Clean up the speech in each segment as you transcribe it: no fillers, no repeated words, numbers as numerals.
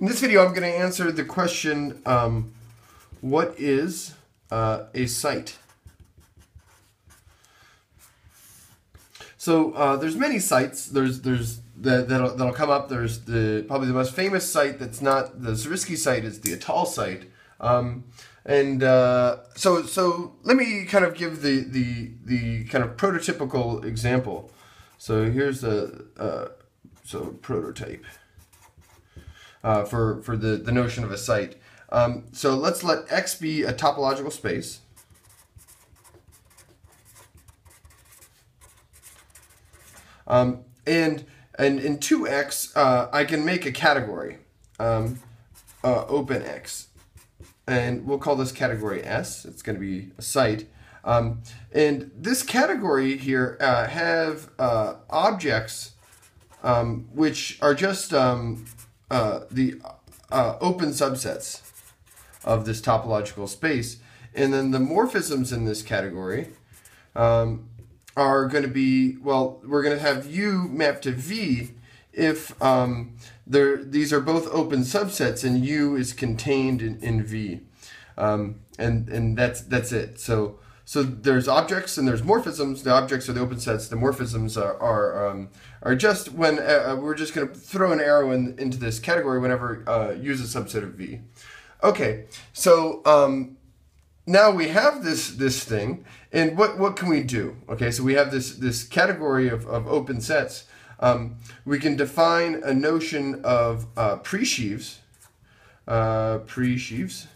In this video, I'm going to answer the question, what is a site? So there's many sites. There's that'll come up. There's probably the most famous site that's not the Zariski site is the Atal site. So let me kind of give the kind of prototypical example. So here's the prototype for the notion of a site. So let's let X be a topological space. And in 2x, I can make a category, open X, and we'll call this category S. It's going to be a site. And this category here have objects which are just the open subsets of this topological space. And then the morphisms in this category are going to be, well, we're going to have U mapped to V if these are both open subsets and U is contained in V. And that's it. So there's objects and there's morphisms. The objects are the open sets. The morphisms are just when we're just going to throw an arrow into this category whenever U is a subset of V. Okay, so now we have this thing, and what can we do? Okay, so we have this category of open sets. We can define a notion of presheaves, presheaves.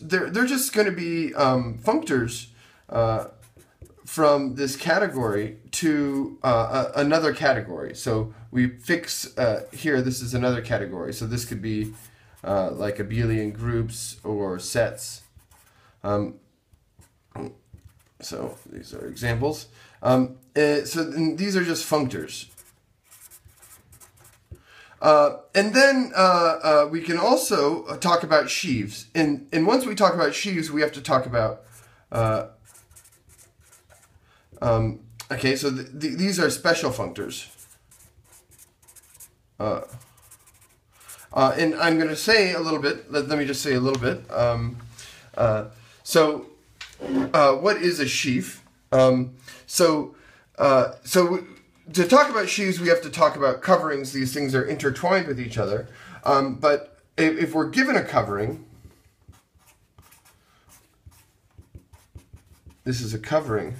They're just going to be functors from this category to another category. So we fix here. This is another category. So this could be like abelian groups or sets. So these are examples. So these are just functors. And then we can also talk about sheaves. And once we talk about sheaves, we have to talk about... okay, so these are special functors. And I'm going to say a little bit, let me just say a little bit. What is a sheaf? To talk about sheaves, we have to talk about coverings. These things are intertwined with each other. But if we're given a covering, this is a covering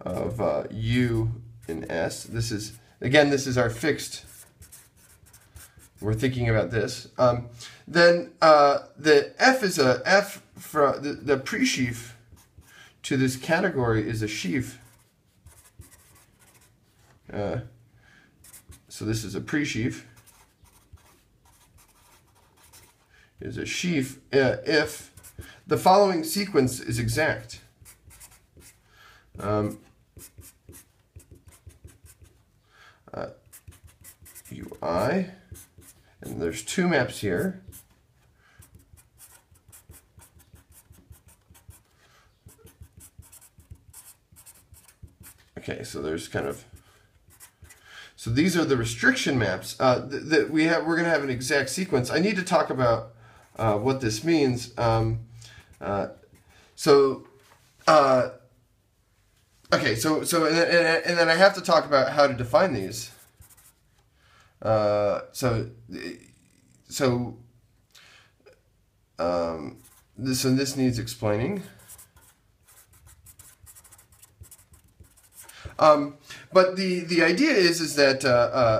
of U and S. This is our fixed. We're thinking about this. The F is a F from the presheaf to this category is a sheaf. So this is a presheaf. Is a sheaf if the following sequence is exact. UI. And there's two maps here. Okay, so there's kind of... So these are the restriction maps that we have. We're going to have an exact sequence. I need to talk about what this means. Okay. So then I have to talk about how to define these. This needs explaining. But the idea is that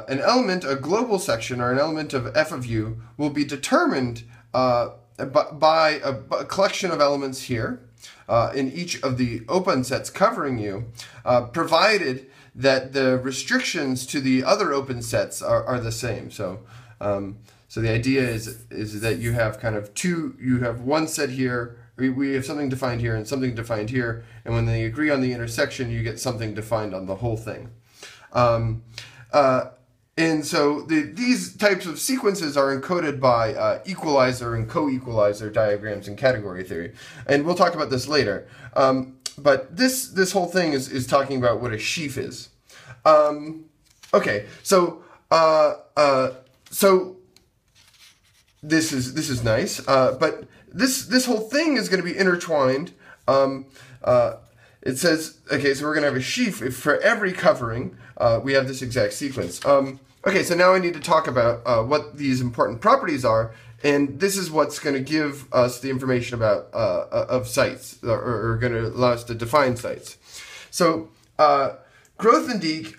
an element, a global section, or an element of F of U will be determined by a collection of elements here in each of the open sets covering U, provided that the restrictions to the other open sets are the same. So the idea is that you have kind of you have one set here. We have something defined here and something defined here, and when they agree on the intersection, you get something defined on the whole thing. And so these types of sequences are encoded by equalizer and co-equalizer diagrams in category theory, and we'll talk about this later. But this whole thing is talking about what a sheaf is. Okay, so this is nice, but this whole thing is going to be intertwined. It says, okay, so we're going to have a sheaf for every covering. We have this exact sequence. Okay, so now I need to talk about what these important properties are, and this is what's going to give us the information about of sites, or going to allow us to define sites. So Grothendieck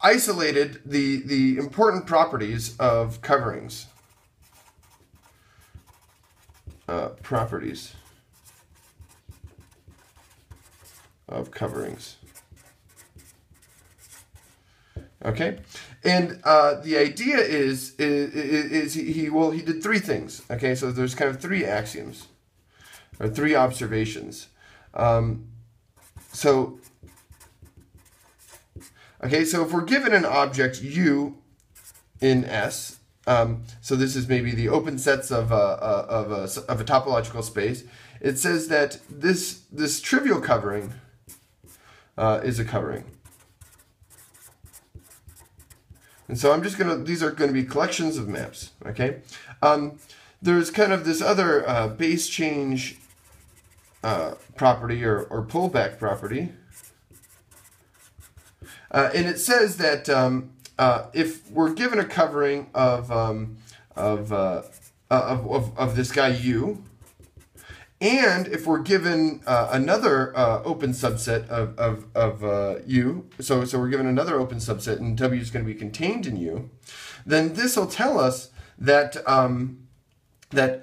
isolated the important properties of coverings. Properties of coverings. Okay, and the idea is he did three things. Okay, so there's kind of three axioms or three observations. So if we're given an object U in S, so this is maybe the open sets of a topological space. It says that this trivial covering is a covering. And so I'm just going to, these are going to be collections of maps, okay? There's kind of this other base change property or pullback property. And it says that if we're given a covering of this guy U, and if we're given another open subset of U, so we're given another open subset, and W is going to be contained in U, then this will tell us that that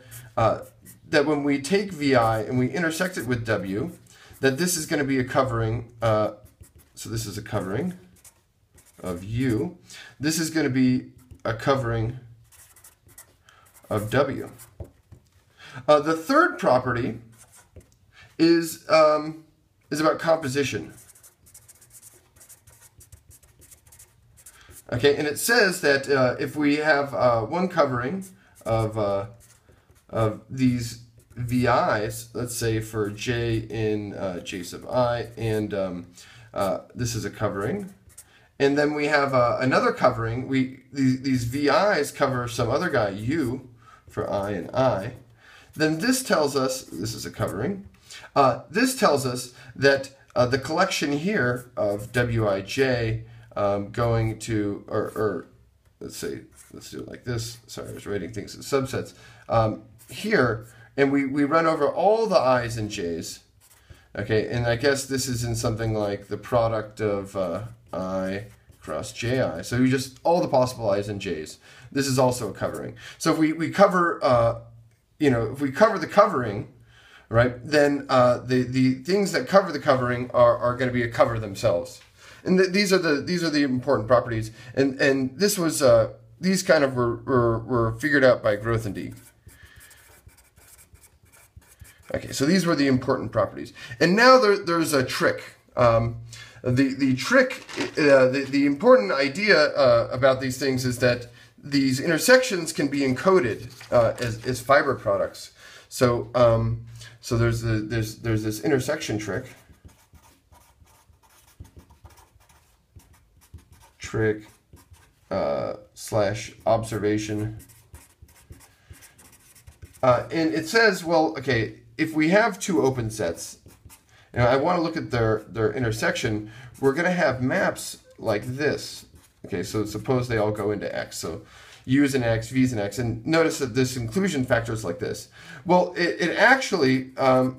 when we take VI and we intersect it with W, that this is going to be a covering. So this is a covering of U. This is going to be a covering of W. The third property is about composition. Okay, and it says that if we have one covering of these VIs, let's say for J in J sub I, and this is a covering, and then we have another covering. These VIs cover some other guy U for I and I. Then this tells us, this is a covering, this tells us that the collection here of Wij going to, or let's say, let's do it like this. Sorry, I was writing things in subsets. Here, and we run over all the I's and J's, okay, and I guess this is in something like the product of I cross ji. So you just, all the possible I's and J's. This is also a covering. So if we cover, if we cover the covering, right, then the things that cover the covering are going to be a cover themselves, and these are the important properties, and this was these kind of were figured out by Grothendieck. Okay, so these were the important properties, and now there's a trick. The trick, the important idea about these things is that these intersections can be encoded as fiber products. So, so there's this intersection trick slash observation, and it says, well, okay, if we have two open sets, and I want to look at their intersection, we're going to have maps like this. Okay, so suppose they all go into X. So U is in X, V is in X. And notice that this inclusion factor is like this. Well, it actually, this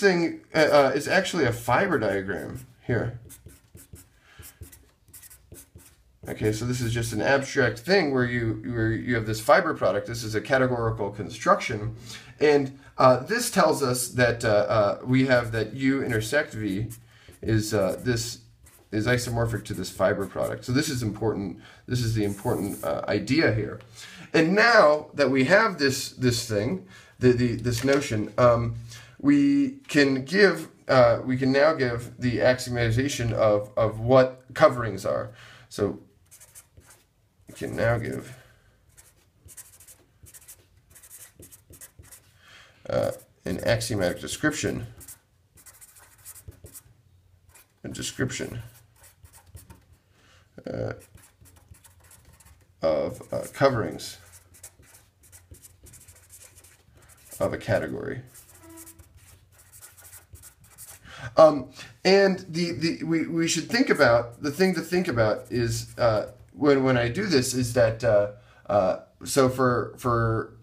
thing is actually a fiber diagram here. Okay, so this is just an abstract thing where you have this fiber product. This is a categorical construction. And this tells us that we have that U intersect V is this is isomorphic to this fiber product. So this is important. This is the important idea here. And now that we have this thing, this notion, we can now give the axiomatization of what coverings are. So we can now give an axiomatic description, of coverings of a category. And we should think about, the thing to think about is when I do this is that so for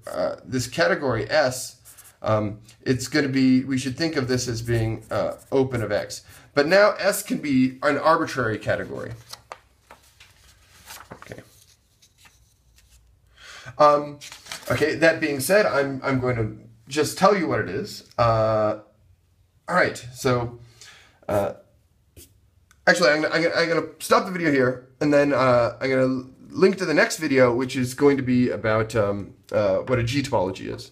this category S, it's going to be, we should think of this as being open of X. But now S can be an arbitrary category. Okay. Okay. That being said, I'm going to just tell you what it is. All right. So, actually, I'm going to stop the video here, and then I'm going to link to the next video, which is going to be about what a G-topology is.